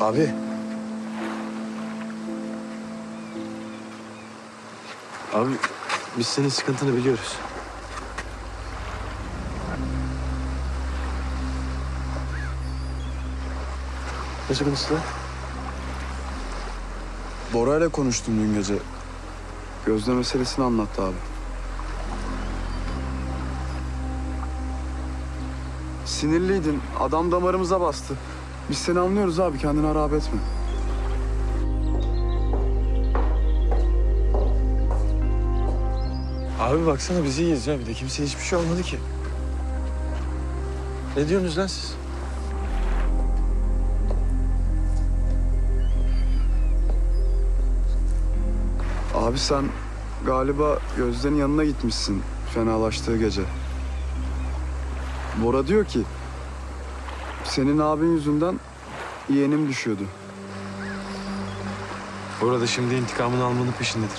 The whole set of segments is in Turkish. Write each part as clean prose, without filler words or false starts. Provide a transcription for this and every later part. Abi. Abi biz senin sıkıntını biliyoruz. Ne sıkıntısı lan? Bora'yla konuştum dün gece. Gözde meselesini anlattı abi. Sinirliydin. Adam damarımıza bastı. Biz seni anlıyoruz abi. Kendini harap etme. Abi baksana biz iyiyiz ya. Bir de kimseye hiçbir şey olmadı ki. Ne diyorsunuz lan siz? Abi sen galiba Gözde'nin yanına gitmişsin fenalaştığı gece. Bora diyor ki senin abin yüzünden yeğenim düşüyordu. Bora da şimdi intikamını almanın peşindedir.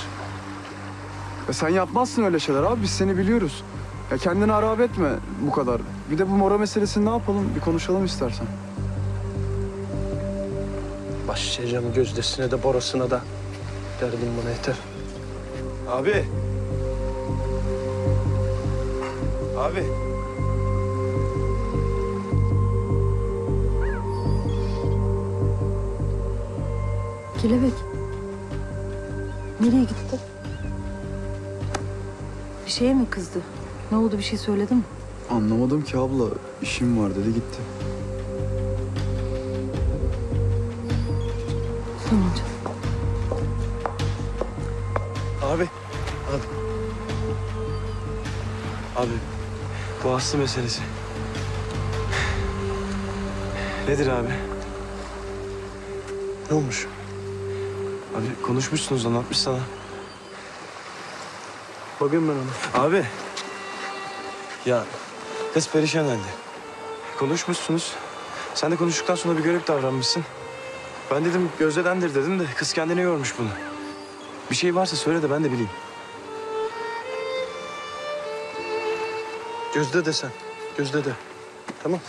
E sen yapmazsın öyle şeyler abi, biz seni biliyoruz. Ya kendini harap etme bu kadar. Bir de bu Bora meselesini ne yapalım, bir konuşalım istersen. Başlayacağım Gözdesine de Borasına da. Derdim bana yeter. Abi. Abi. Kelebek. Nereye gitti? Bir şeye mi kızdı? Ne oldu, bir şey söyledi mi? Anlamadım ki abla. İşim var dedi gitti. Tamam canım. Abi, bu Aslı meselesi. Nedir abi? Ne olmuş? Abi konuşmuşsunuz, anlatmış sana. Bakayım ben ona. Abi. Ya, kız perişan halde. Konuşmuşsunuz. Sen de konuştuktan sonra bir garip davranmışsın. Ben dedim Gözde'dendir dedim de kız kendini yormuş bunu. Bir şey varsa söyle de ben de bileyim. Gözde de sen. Gözde de. Tamam.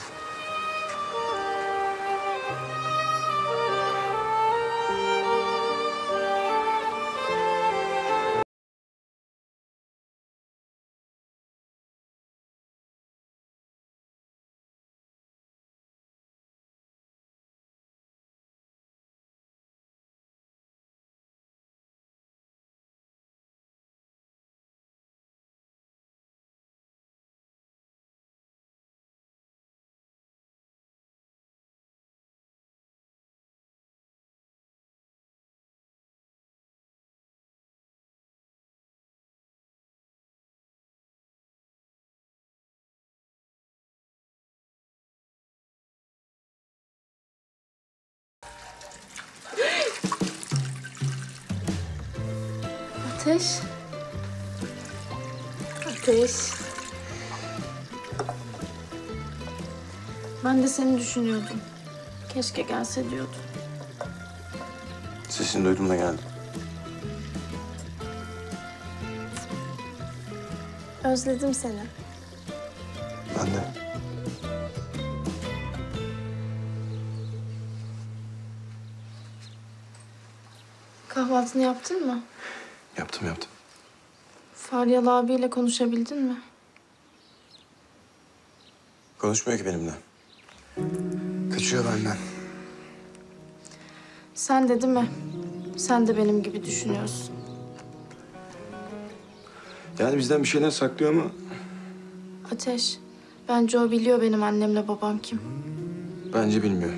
Ateş. Ateş. Ben de seni düşünüyordum. Keşke gelse diyordum. Sesini duydum da geldim. Özledim seni. Ben de. Kahvaltını yaptın mı? Yaptım, yaptım. Faryalı abiyle konuşabildin mi? Konuşmuyor ki benimle. Kaçıyor benden. Sen de değil mi? Sen de benim gibi düşünüyorsun. Yani bizden bir şeyler saklıyor ama... Ateş, bence o biliyor benim annemle babam kim. Bence bilmiyor.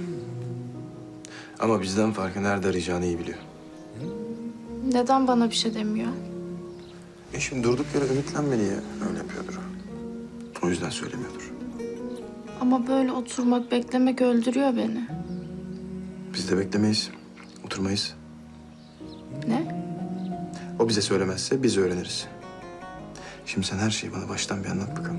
Ama bizden farkı nerede arayacağını iyi biliyor. Neden bana bir şey demiyor? Şimdi durduk yere ümitlenmeli ya. Öyle yapıyordur o. O yüzden söylemiyordur. Ama böyle oturmak, beklemek öldürüyor beni. Biz de beklemeyiz. Oturmayız. Ne? O bize söylemezse biz öğreniriz. Şimdi sen her şeyi bana baştan bir anlat bakalım.